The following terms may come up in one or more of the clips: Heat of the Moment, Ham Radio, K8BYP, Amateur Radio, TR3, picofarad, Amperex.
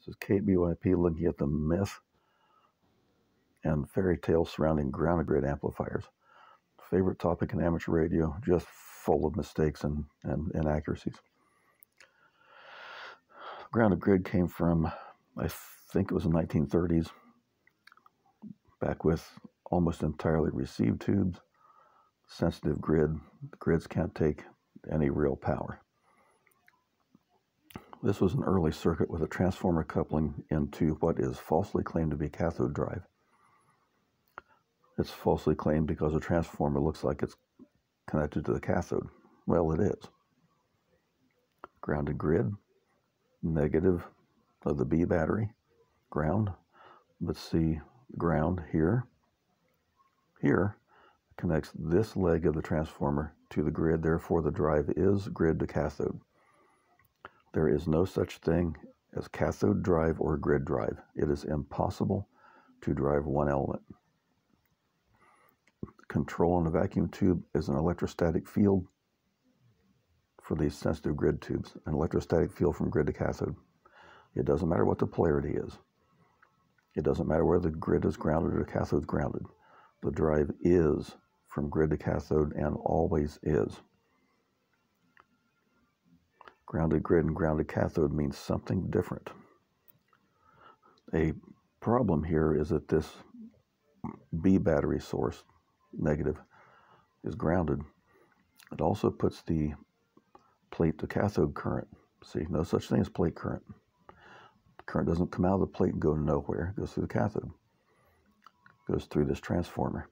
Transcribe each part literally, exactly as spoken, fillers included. This is K eight B Y P looking at the myth and fairy tales surrounding ground grid amplifiers. Favorite topic in amateur radio, just full of mistakes and, and inaccuracies. Grounded grid came from, I think it was the nineteen thirties, back with almost entirely received tubes, sensitive grid. The grids can't take any real power. This was an early circuit with a transformer coupling into what is falsely claimed to be cathode drive. It's falsely claimed because a transformer looks like it's connected to the cathode. Well, it is. Grounded grid. Negative of the B battery, ground. Let's see, ground here. Here connects this leg of the transformer to the grid, therefore the drive is grid to cathode. There is no such thing as cathode drive or grid drive. It is impossible to drive one element. Control on a vacuum tube is an electrostatic field for these sensitive grid tubes, an electrostatic field from grid to cathode. It doesn't matter what the polarity is. It doesn't matter whether the grid is grounded or the cathode is grounded. The drive is from grid to cathode and always is. Grounded grid and grounded cathode means something different. A problem here is that this B battery source, negative, is grounded. It also puts the plate to cathode current. See, no such thing as plate current. Current doesn't come out of the plate and go nowhere. It goes through the cathode. It goes through this transformer.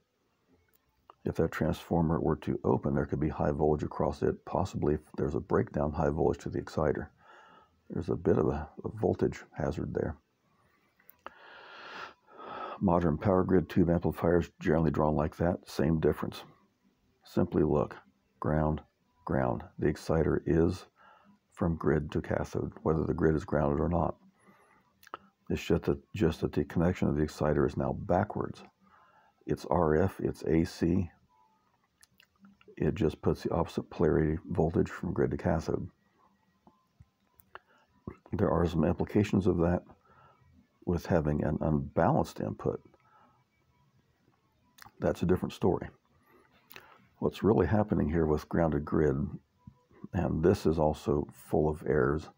If that transformer were to open, there could be high voltage across it. Possibly, if there's a breakdown, high voltage to the exciter. There's a bit of a, a voltage hazard there. Modern power grid tube amplifiers generally drawn like that. Same difference. Simply look. Ground. Ground. The exciter is from grid to cathode, whether the grid is grounded or not. It's just that, just that the connection of the exciter is now backwards. It's R F, it's A C. It just puts the opposite polarity voltage from grid to cathode. There are some implications of that with having an unbalanced input. That's a different story. What's really happening here with grounded grid, and this is also full of errors,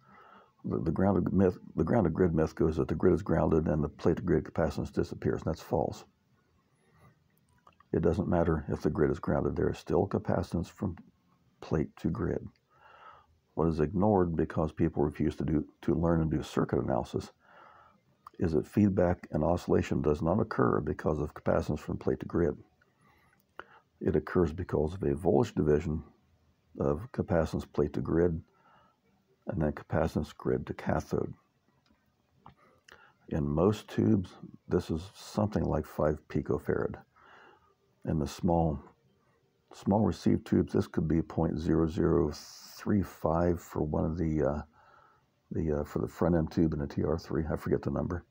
the, the, grounded myth, the grounded grid myth goes that the grid is grounded and the plate to grid capacitance disappears, and that's false. It doesn't matter if the grid is grounded, there is still capacitance from plate to grid. What is ignored because people refuse to, do, to learn and do circuit analysis is that feedback and oscillation does not occur because of capacitance from plate to grid. It occurs because of a voltage division of capacitance plate to grid and then capacitance grid to cathode. In most tubes, this is something like five picofarad. In the small, small received tubes, this could be zero point zero zero three five for one of the, uh, the uh, for the front end tube in the T R three. I forget the number,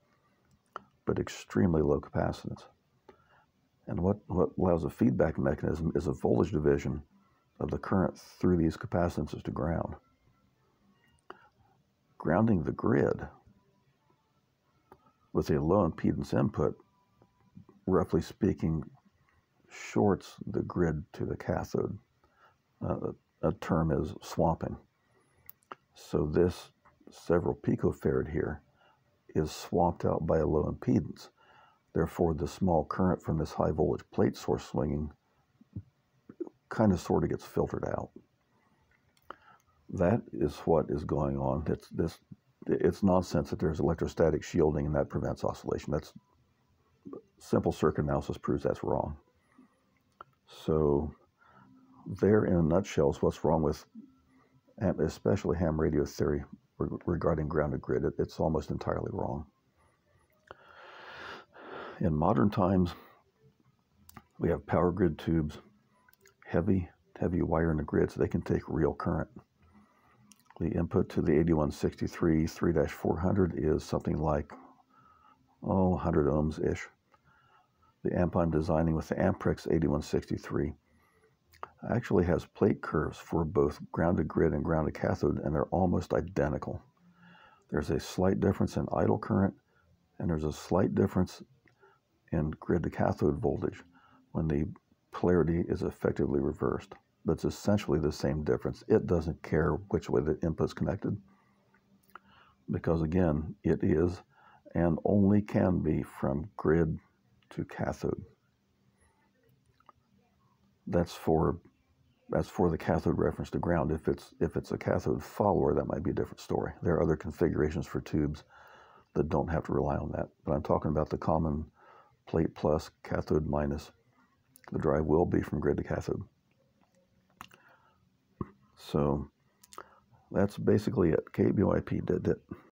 but extremely low capacitance. And what, what allows a feedback mechanism is a voltage division of the current through these capacitances to ground. Grounding the grid with a low impedance input, roughly speaking, shorts the grid to the cathode. Uh, a term is swamping. So this several picofarad here is swamped out by a low impedance. Therefore, the small current from this high voltage plate source swinging kind of sort of gets filtered out. That is what is going on. It's, this, it's nonsense that there's electrostatic shielding and that prevents oscillation. That's simple circuit analysis proves that's wrong. So there in a nutshell is what's wrong with especially ham radio theory regarding grounded grid. It, it's almost entirely wrong. In modern times, we have power grid tubes, heavy, heavy wire in the grid, so they can take real current. The input to the eighty-one sixty-three three four hundred is something like, oh, one hundred ohms-ish. The amp I'm designing with the Amperex eighty-one sixty-three actually has plate curves for both grounded grid and grounded cathode, and they're almost identical. there's a slight difference in idle current, and there's a slight difference in grid to cathode voltage when the polarity is effectively reversed. But it's essentially the same difference. It doesn't care which way the input's connected, because again, it is and only can be from grid to cathode. That's for that's for the cathode reference to ground. If it's if it's a cathode follower, that might be a different story. There are other configurations for tubes that don't have to rely on that. But I'm talking about the common plate plus, cathode minus. The drive will be from grid to cathode. So that's basically it. K eight B Y P did that.